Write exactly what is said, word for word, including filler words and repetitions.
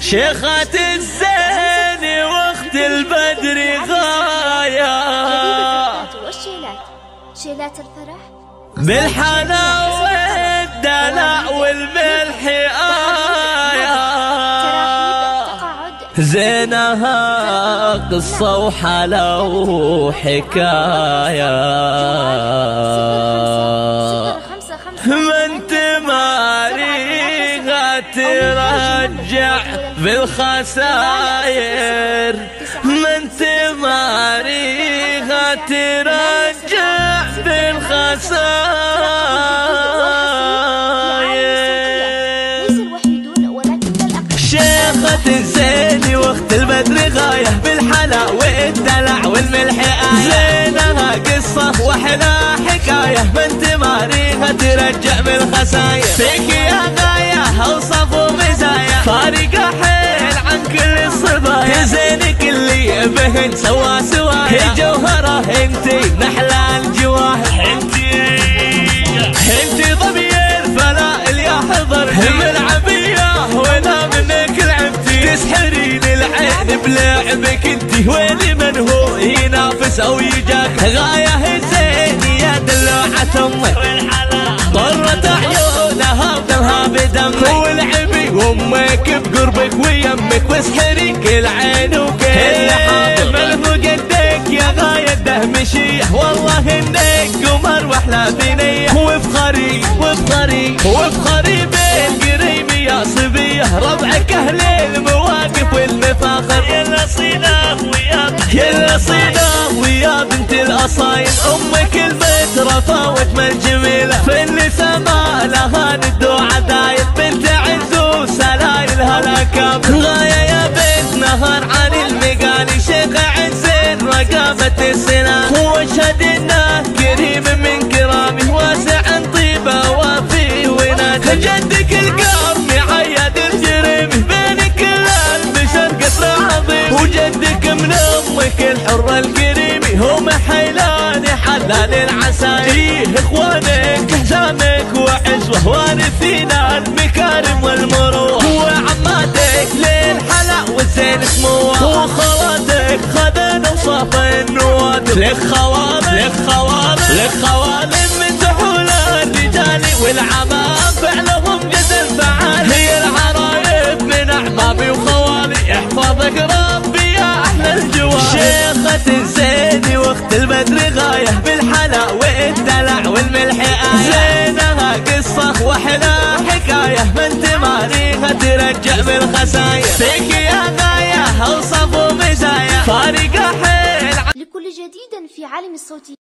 شيخة الزين واخت البدر غاية، شيلات الفرح بالحلا والدلع والملح آية، زينها قصة وحلا وحكاية، من تماريها ترجع بالخسائر، من تماريها ترجع بالخسائر. شيخة الزين واخت البدر غاية، بالحلا والدلع والملح آية، زينها قصة وحلا حكاية، من تماريها ترجع بالخسائر، فيك يا غاية اوصف ومزايا، فارقة حيل عن كل الصبايا، زينك اللي بهن سوا سوايا، جوهرة انتي محلى الجواهر، انتي انتي ضمير فلا يا حضر، ملعبية وانا منك لعبتي، تسحرين العين بلعبك انتي، ويلي من هو ينافس او يجاك، غاية الزين يا دلوعة امك، طرت عيونها بدمها بدمك، والعبي وامك بقربك ويمك، واسحري كل عين وكل حاضر، من فوق يدك يا غاية دهمشية، والله انك قمر واحلى بنية، وافخري وافخري وافخري بالقريب يا صبية، ربعك اهل المواقف والمفاخر، يلا صيناف ويا يلا صيناف ويا بنت الاصايل، امك البتراء فاوتما الجميلة، في النسماء لها ند وعدايل، بنت عز وسلايلها لا كامل، غاية يا بنت نهر عن المقالي، شيخة عزين رقابة السنة، واشهد انه كريم من كرامي، واسع طيبه وافي ونادي، جدك القرم يعيد الجريمي، بين كل البشر قصر عظيم، وجدك من امك الحر الكريمي، هم حيلان حلال العساير، اخوانك حزامك وعزوه، وارثينا المكارم والمروه، وعماتك للحلا والزين سموه، وخواتك خذن اوصاف النوادر، لك خوالم لك خوالم لك خوالم من سحول الرجال، والعمام فعلهم جزل فعال، هي العرايب من اعمامي وخوالي، احفظك ربي يا احلى الجوال. شيخة الزين واخت البدر غاية، بالحلا والدلع والملح آية، زينها قصة وحلا حكاية، من تماريها ترجع بالخساير، فيك يا غاية اوصف ومزايا، فارقة حيل. لكل جديد في عالم الصوت.